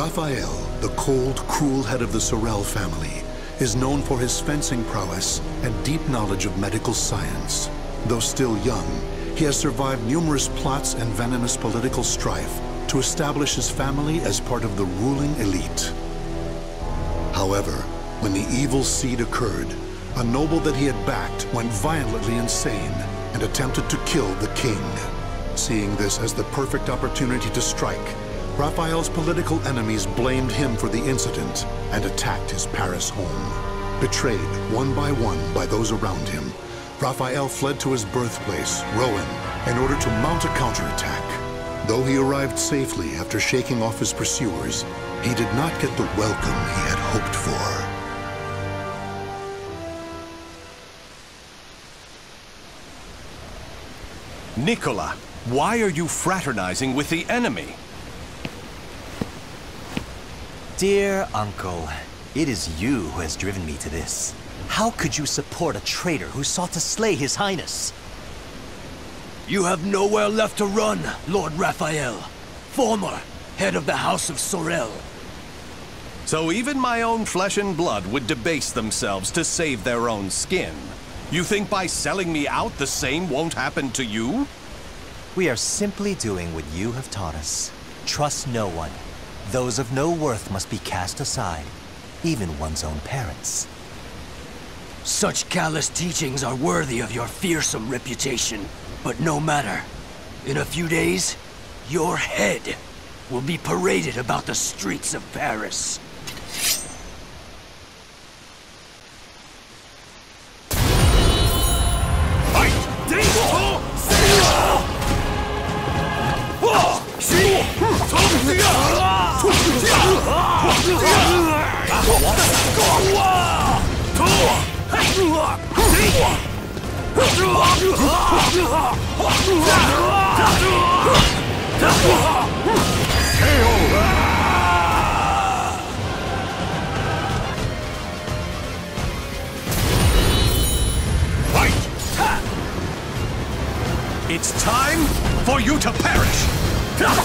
Raphael, the cold, cruel head of the Sorel family, is known for his fencing prowess and deep knowledge of medical science. Though still young, he has survived numerous plots and venomous political strife to establish his family as part of the ruling elite. However, when the evil seed occurred, a noble that he had backed went violently insane and attempted to kill the king. Seeing this as the perfect opportunity to strike, Raphael's political enemies blamed him for the incident and attacked his Paris home. Betrayed one by one by those around him, Raphael fled to his birthplace, Rouen, in order to mount a counterattack. Though he arrived safely after shaking off his pursuers, he did not get the welcome he had hoped for. Nicola, why are you fraternizing with the enemy? Dear uncle, it is you who has driven me to this. How could you support a traitor who sought to slay his highness? You have nowhere left to run, Lord Raphael, former head of the House of Sorel. So even my own flesh and blood would debase themselves to save their own skin. You think by selling me out, the same won't happen to you? We are simply doing what you have taught us. Trust no one. Those of no worth must be cast aside, even one's own parents. Such callous teachings are worthy of your fearsome reputation, but no matter. In a few days, your head will be paraded about the streets of Paris. It's time for you to perish! Damn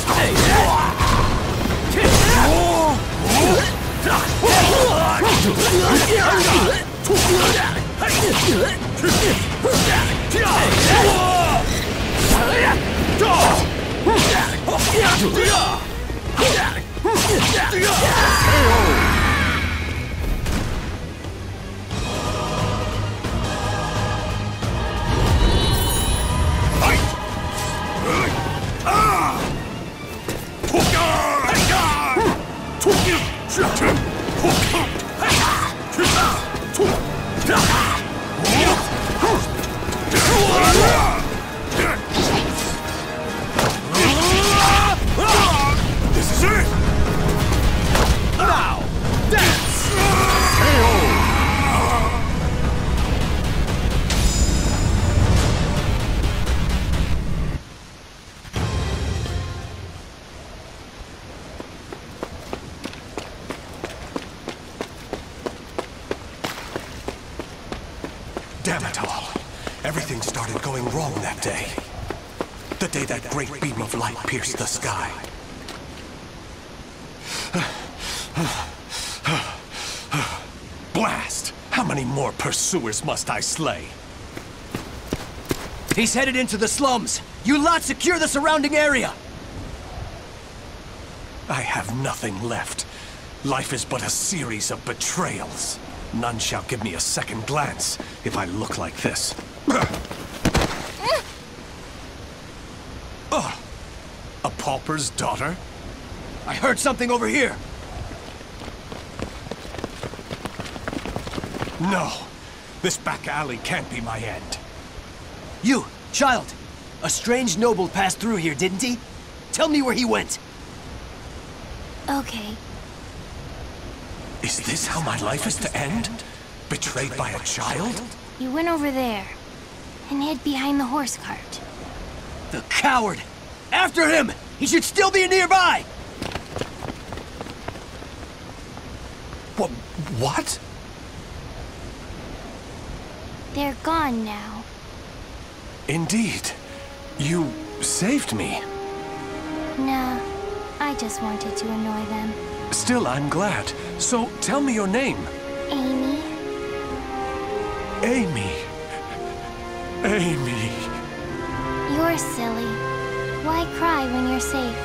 it all. Everything started going wrong that day. The day that great beam of light pierced the sky. Blast! How many more pursuers must I slay? He's headed into the slums. You lot secure the surrounding area. I have nothing left. Life is but a series of betrayals. None shall give me a second glance if I look like this. Oh, a pauper's daughter? I heard something over here! No, this back alley can't be my end. You, child! A strange noble passed through here, didn't he? Tell me where he went. Okay. Is this how my life is to end? Betrayed by a child? You went over there and hid behind the horse cart. The coward! After him! He should still be nearby! What? They're gone now. Indeed. You saved me. No, I just wanted to annoy them. Still, I'm glad. So, tell me your name. Amy. Amy. Amy. You're silly. Why cry when you're safe?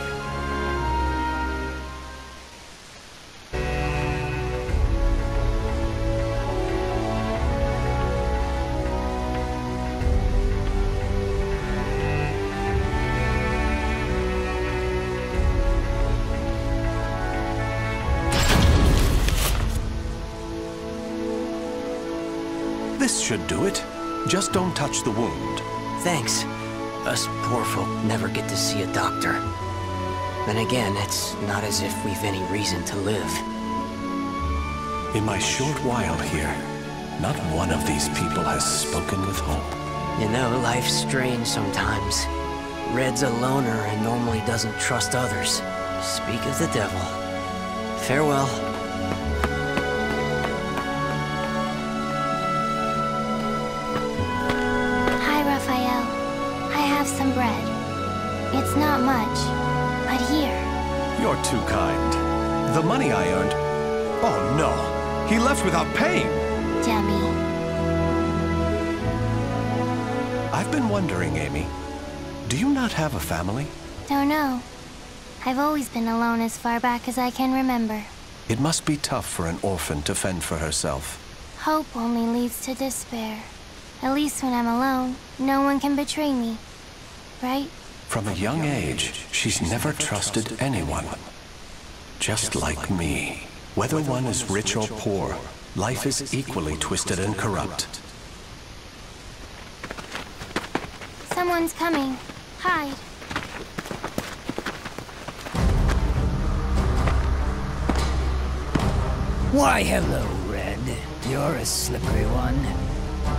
This should do it. Just don't touch the wound. Thanks. Us poor folk never get to see a doctor. Then again, it's not as if we've any reason to live. In my short while here, not one of these people has spoken with hope. You know, life's strange sometimes. Red's a loner and normally doesn't trust others. Speak of the devil. Farewell. It's not much, but here. You're too kind. The money I earned. Oh no, he left without paying. Demi. I've been wondering, Amy, do you not have a family? Don't know. I've always been alone as far back as I can remember. It must be tough for an orphan to fend for herself. Hope only leads to despair. At least when I'm alone, no one can betray me, right? From a young age, she's never trusted anyone. Just like me. Whether one is rich or poor, life is equally twisted and corrupt. Someone's coming. Hide. Why, hello, Red. You're a slippery one.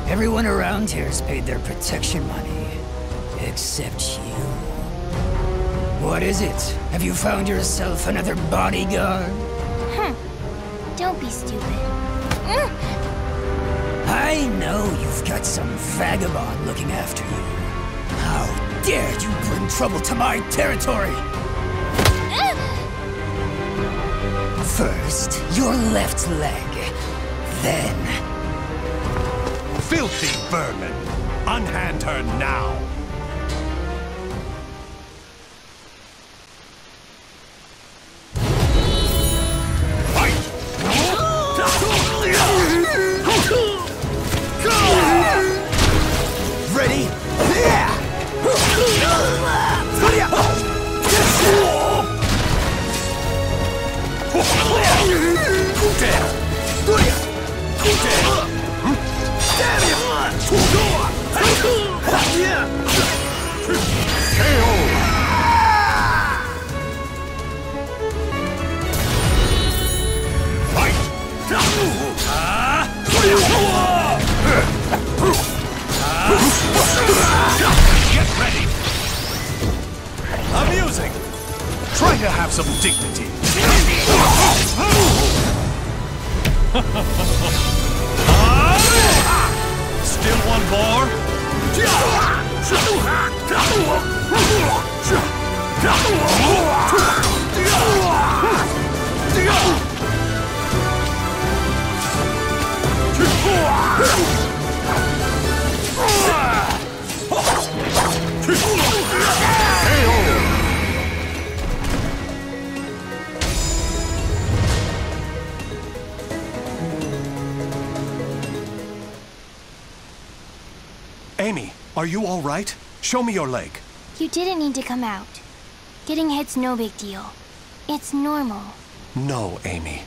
Everyone around here's paid their protection money. Except you. What is it? Have you found yourself another bodyguard? Don't be stupid. I know you've got some vagabond looking after you. How dare you bring trouble to my territory? First, your left leg. Then... Filthy vermin! Unhand her now! Amy, are you all right? Show me your leg. You didn't need to come out. Getting hit's no big deal. It's normal. No, Amy.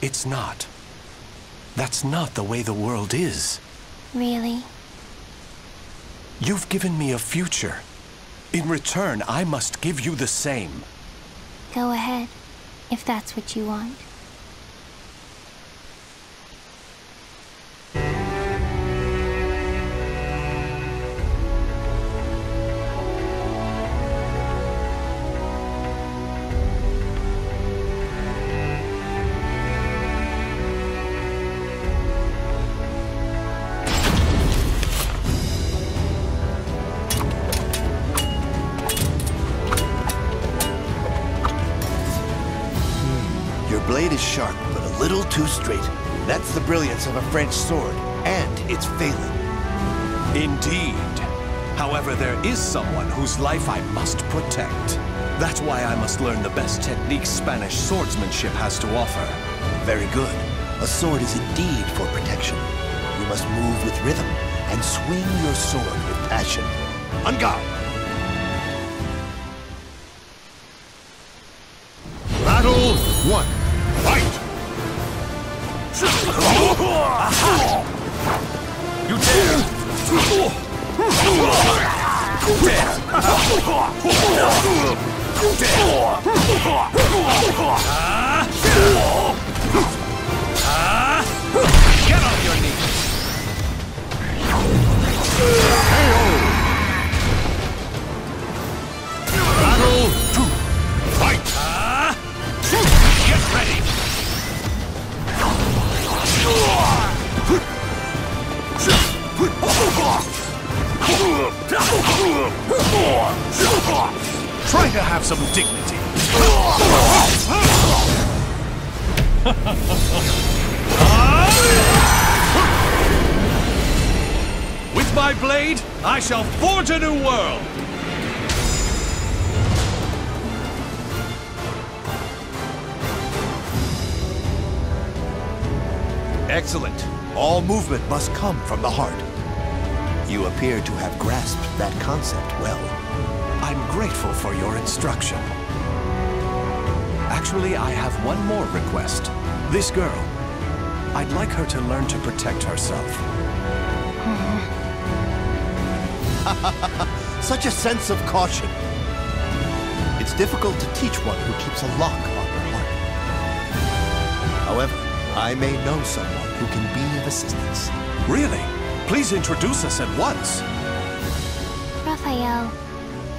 It's not. That's not the way the world is. Really? You've given me a future. In return, I must give you the same. Go ahead, if that's what you want. little too straight. That's the brilliance of a French sword, and it's failing. Indeed. However, there is someone whose life I must protect. That's why I must learn the best technique Spanish swordsmanship has to offer. Very good. A sword is indeed for protection. You must move with rhythm and swing your sword with passion. En garde! Battle 1. Fight! You dare! Get on your knees! KO! Battle 2! Fight! Get ready! Try to have some dignity! With my blade, I shall forge a new world! Excellent. All movement must come from the heart. You appear to have grasped that concept well. I'm grateful for your instruction. Actually, I have one more request. This girl. I'd like her to learn to protect herself. Such a sense of caution. It's difficult to teach one who keeps a lock on her heart. However, I may know someone who can be of assistance. Really? Please introduce us at once. Raphael,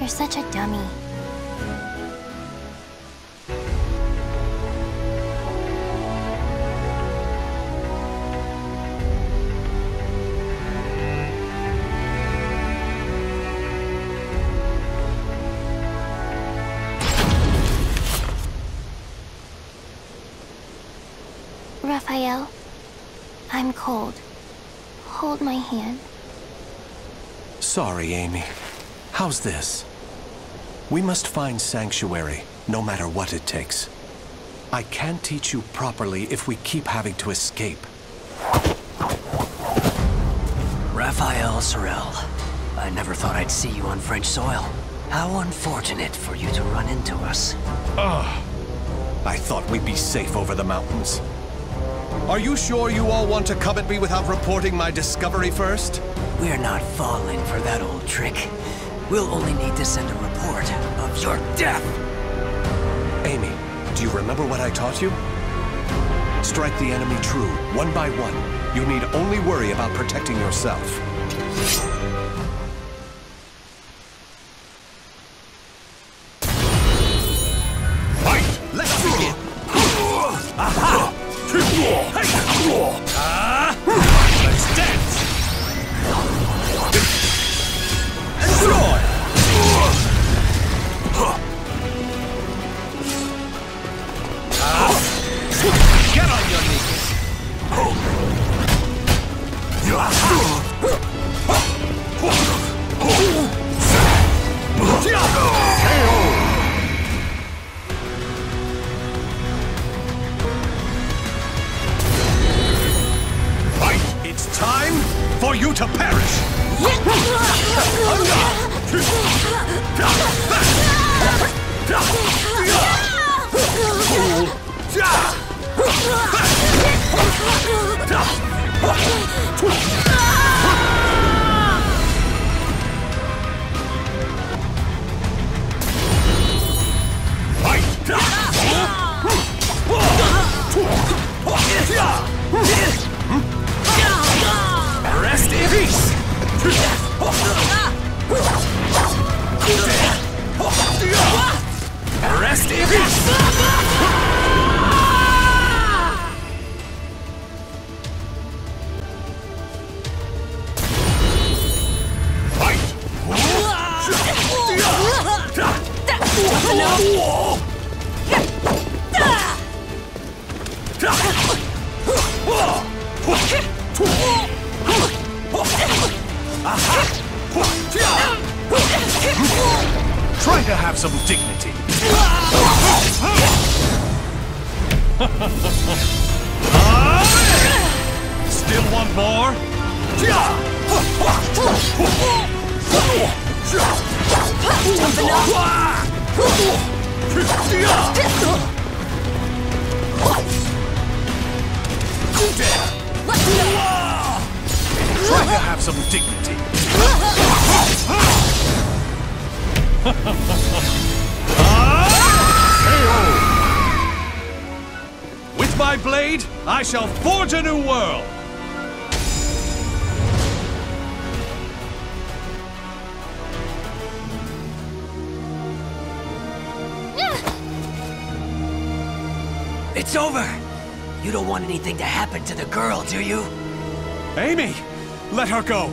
you're such a dummy. Raphael, I'm cold. Hold my hand. Sorry, Amy. How's this? We must find sanctuary, no matter what it takes. I can't teach you properly if we keep having to escape. Raphael Sorel, I never thought I'd see you on French soil. How unfortunate for you to run into us. Ugh. I thought we'd be safe over the mountains. Are you sure you all want to come at me without reporting my discovery first? We're not falling for that old trick. We'll only need to send a report of your death! Amy, do you remember what I taught you? Strike the enemy true, one by one. You need only worry about protecting yourself. No! Try to have some dignity. Still want more? Try to have some dignity. KO! With my blade, I shall forge a new world! It's over! You don't want anything to happen to the girl, do you? Amy! Let her go!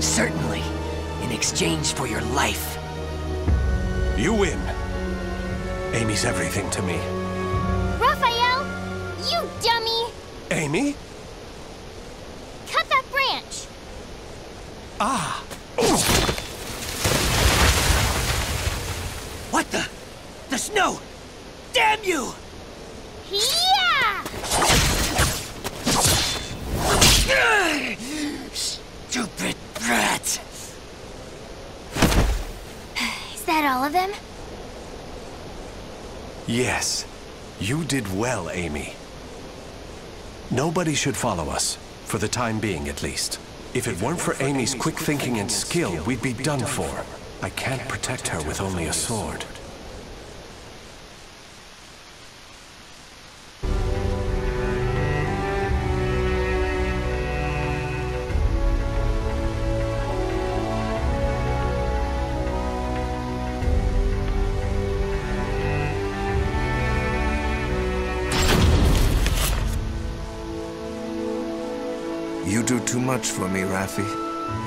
Certainly, in exchange for your life. You win. Amy's everything to me. Raphael! You dummy! Amy? Cut that branch! Ah! What the? The snow! Damn you! Yeah! Stupid brat! Is that all of them? Yes. You did well, Amy. Nobody should follow us, for the time being at least. If it weren't for Amy's quick thinking and skill, we'd be done for. I can't protect her with only a sword. You do too much for me, Raffi.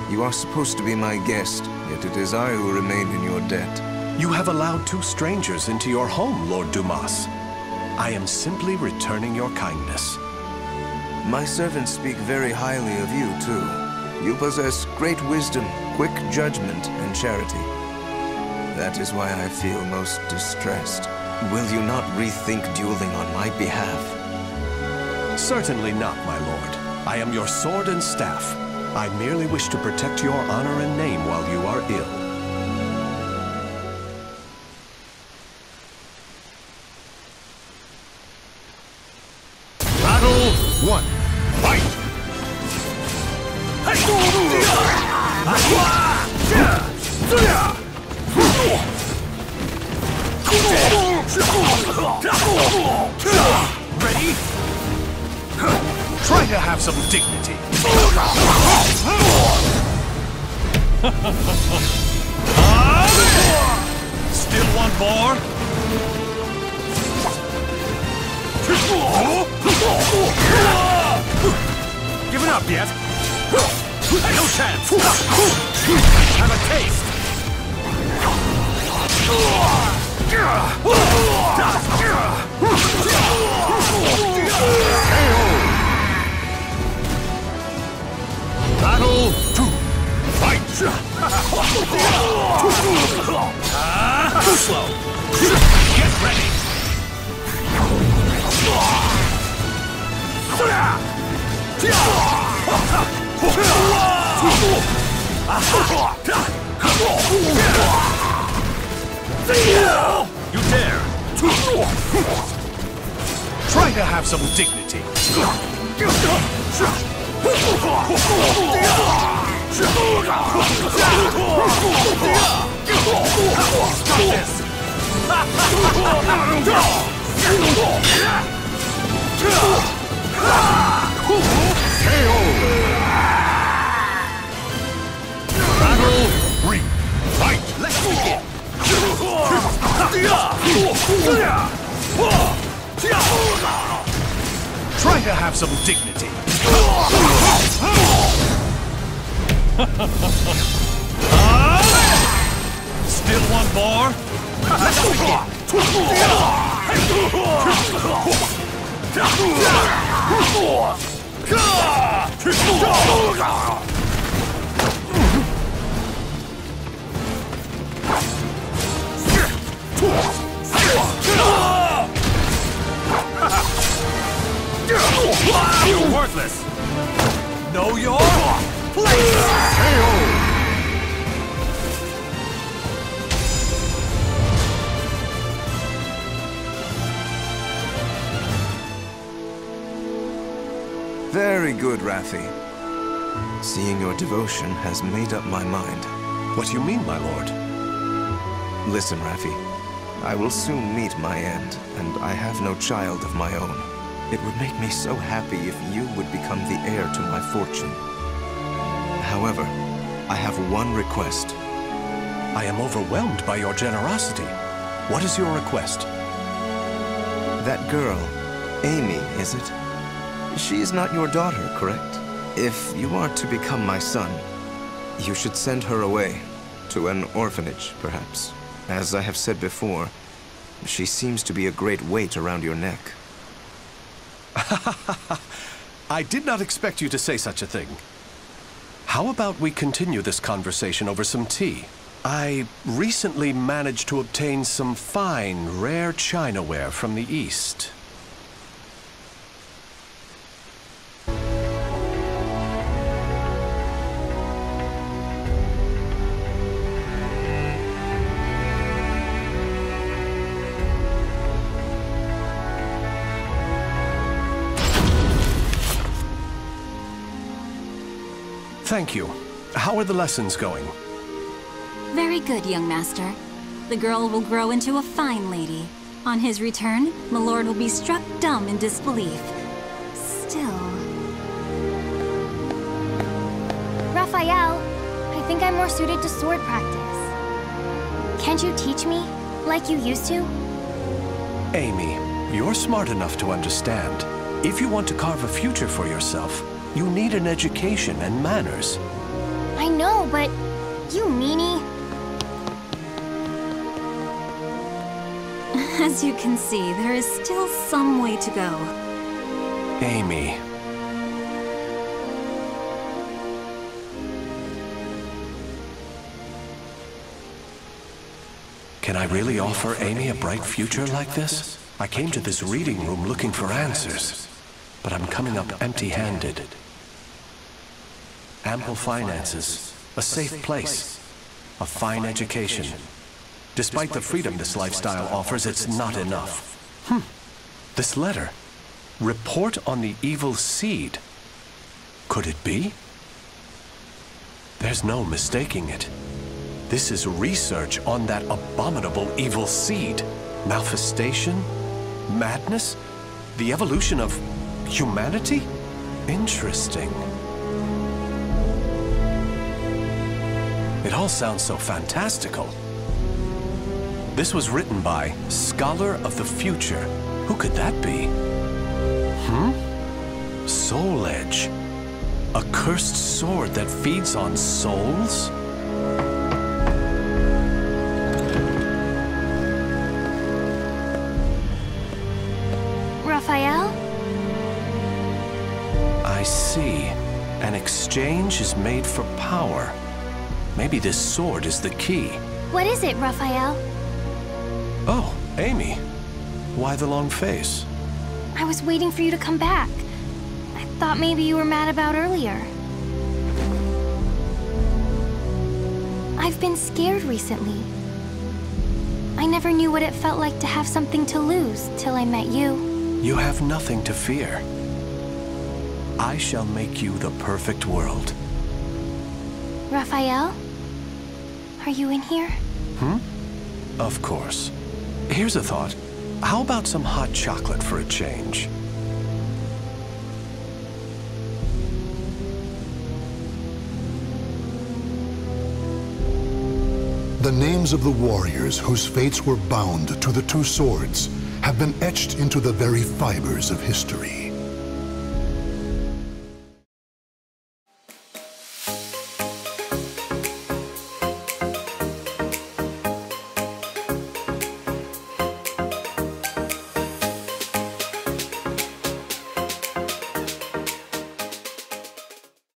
You are supposed to be my guest, yet it is I who remain in your debt. You have allowed two strangers into your home, Lord Dumas. I am simply returning your kindness. My servants speak very highly of you, too. You possess great wisdom, quick judgment, and charity. That is why I feel most distressed. Will you not rethink dueling on my behalf? Certainly not, my lord. I am your sword and staff. I merely wish to protect your honor and name while you are ill. Battle 1. Fight! Ready? Try to have some dignity. Still want more? Given up yet? No chance. Have a taste. KO. Battle 2. Fight! Too slow. Get ready. You dare. Try to have some dignity. Stop this! KO! Battle 3. Fight! Let's begin! Try to have some dignity. Still want more? Let's begin. You're worthless. Know your place. KO. Very good, Raffi. Seeing your devotion has made up my mind. What do you mean, my lord? Listen, Raffi. I will soon meet my end, and I have no child of my own. It would make me so happy if you would become the heir to my fortune. However, I have one request. I am overwhelmed by your generosity. What is your request? That girl, Amy, is it? She is not your daughter, correct? If you are to become my son, you should send her away, to an orphanage, perhaps. As I have said before, she seems to be a great weight around your neck. I did not expect you to say such a thing. How about we continue this conversation over some tea? I recently managed to obtain some fine, rare chinaware from the East. Thank you. How are the lessons going? Very good, young master. The girl will grow into a fine lady. On his return, my lord will be struck dumb in disbelief. Still... Raphael, I think I'm more suited to sword practice. Can't you teach me, like you used to? Amy, you're smart enough to understand. If you want to carve a future for yourself, you need an education and manners. I know, but you meanie. As you can see, there is still some way to go. Amy. Can I really offer Amy a bright future like this? I came to this reading room looking for answers, but I'm coming up empty-handed. Ample finances, a safe place, a fine education. Despite the freedom this lifestyle offers, it's not enough. This letter, report on the evil seed. Could it be? There's no mistaking it. This is research on that abominable evil seed. Manifestation? Madness? The evolution of humanity? Interesting. It all sounds so fantastical. This was written by Scholar of the Future. Who could that be? Soul Edge. A cursed sword that feeds on souls? Raphael? I see. An exchange is made for power. Maybe this sword is the key. What is it, Raphael? Oh, Amy. Why the long face? I was waiting for you to come back. I thought maybe you were mad about earlier. I've been scared recently. I never knew what it felt like to have something to lose till I met you. You have nothing to fear. I shall make you the perfect world. Raphael? Are you in here? Of course. Here's a thought. How about some hot chocolate for a change? The names of the warriors whose fates were bound to the two swords have been etched into the very fibers of history.